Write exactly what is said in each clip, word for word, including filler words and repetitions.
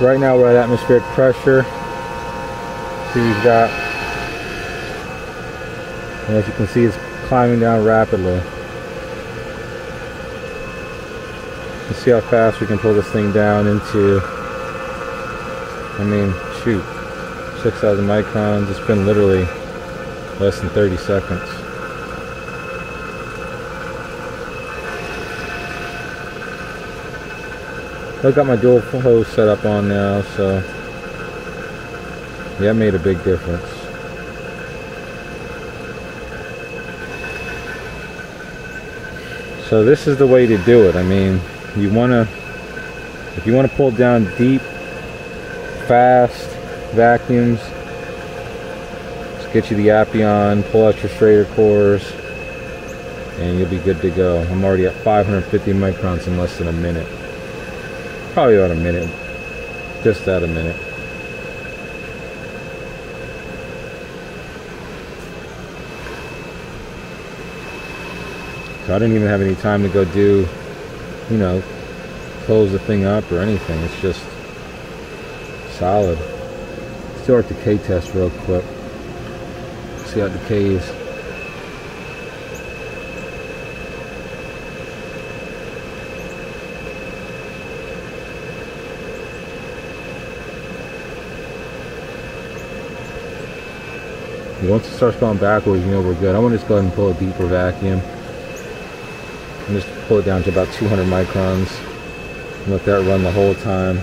Right now we're at atmospheric pressure. See, we've got, and as you can see, it's climbing down rapidly. Let's see how fast we can pull this thing down into, I mean, shoot, six thousand microns. It's been literally less than thirty seconds. I've got my dual hose set up on now, so yeah, it made a big difference. So this is the way to do it. I mean, you want to, if you want to pull down deep, fast vacuums, just get you the Appion, pull out your straighter cores, and you'll be good to go. I'm already at five hundred fifty microns in less than a minute. Probably about a minute, just out a minute. So I didn't even have any time to go do, you know, close the thing up or anything. It's just solid. Let's do our decay test real quick. See how it decays. Once it starts going backwards, you know we're good. I want to just go ahead and pull a deeper vacuum and just pull it down to about two hundred microns and let that run the whole time.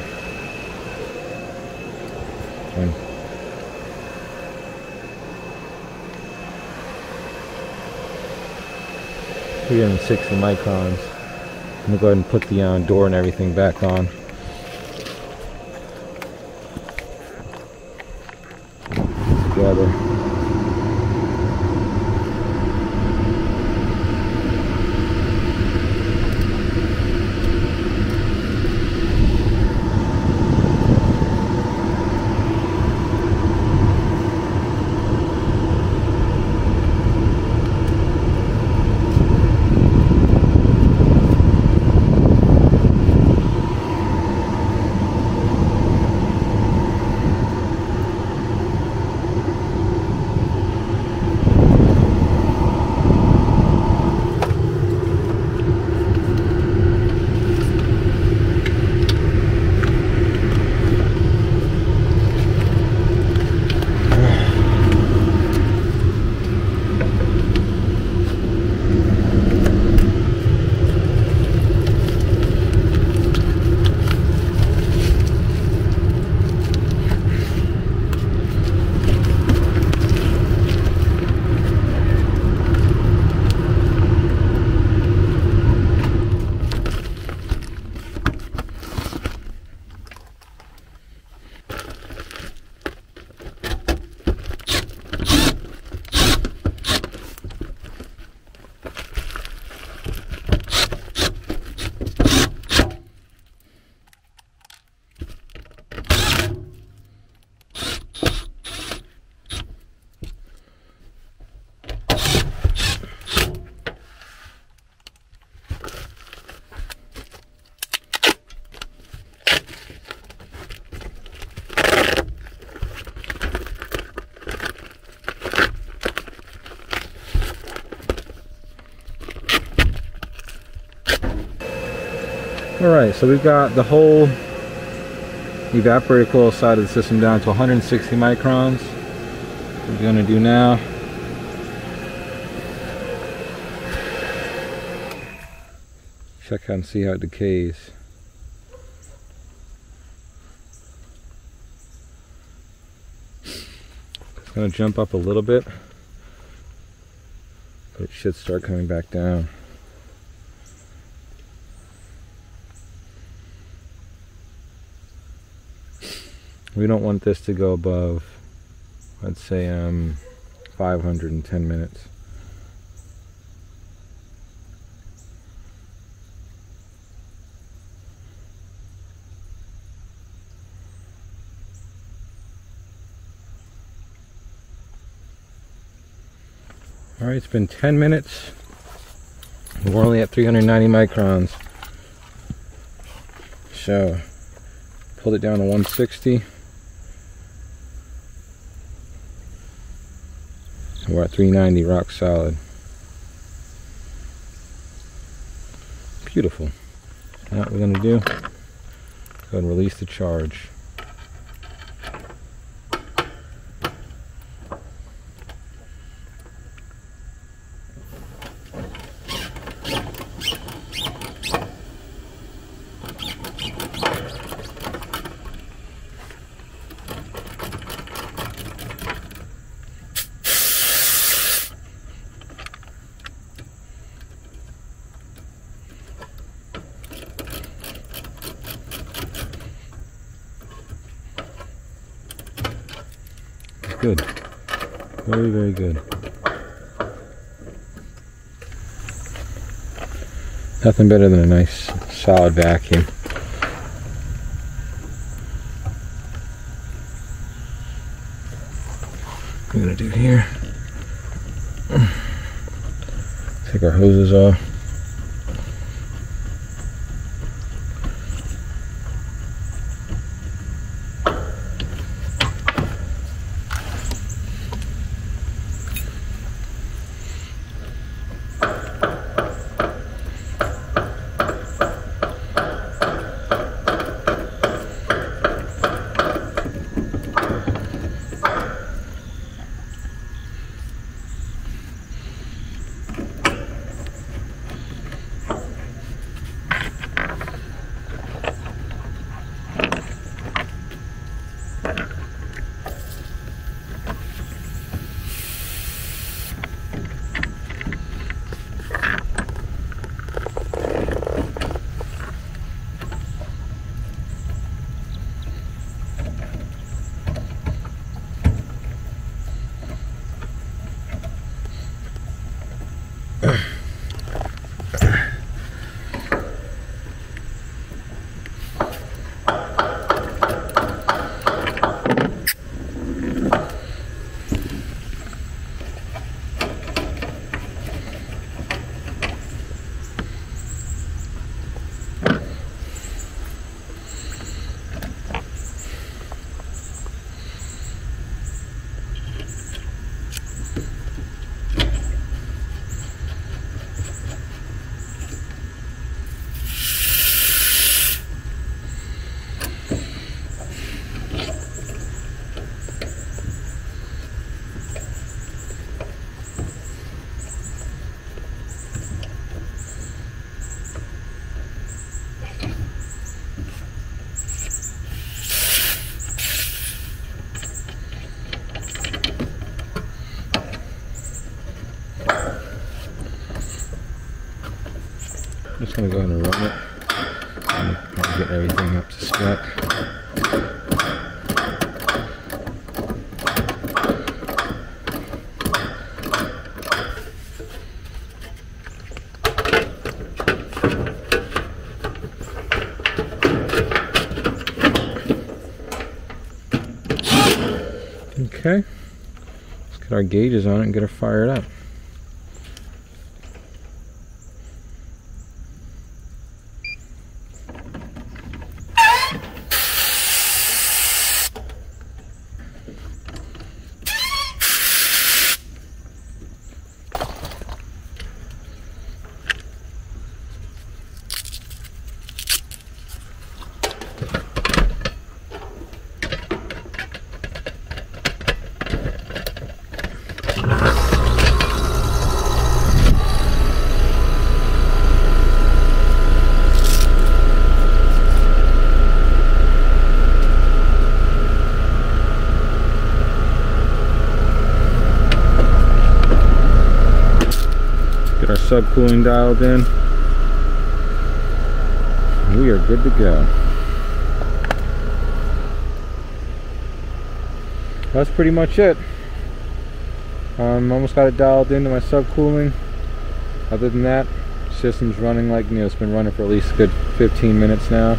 And three hundred sixty microns. I'm going to go ahead and put the uh, door and everything back on. Together. Alright, so we've got the whole evaporator coil side of the system down to one hundred sixty microns. What we're going to do now is check out and see how it decays. It's going to jump up a little bit, but it should start coming back down. We don't want this to go above, I'd say, um, five hundred ten minutes. All right, it's been ten minutes. We're only at three hundred ninety microns. So pulled it down to one sixty. So we're at three ninety, rock solid. Beautiful. Now what we're going to do, go ahead and release the charge. Good. Very, very good. Nothing better than a nice, solid vacuum. What we're going to do here, take our hoses off. I'm just going to go ahead and run it, and get everything up to spec. Okay, let's get our gauges on it and get her fired up. Subcooling dialed in. We are good to go. That's pretty much it. Um, almost got it dialed into my subcooling. Other than that, system's running like new. It's been running for at least a good fifteen minutes now.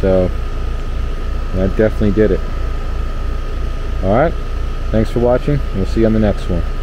So I definitely did it. Alright, thanks for watching. We'll see you on the next one.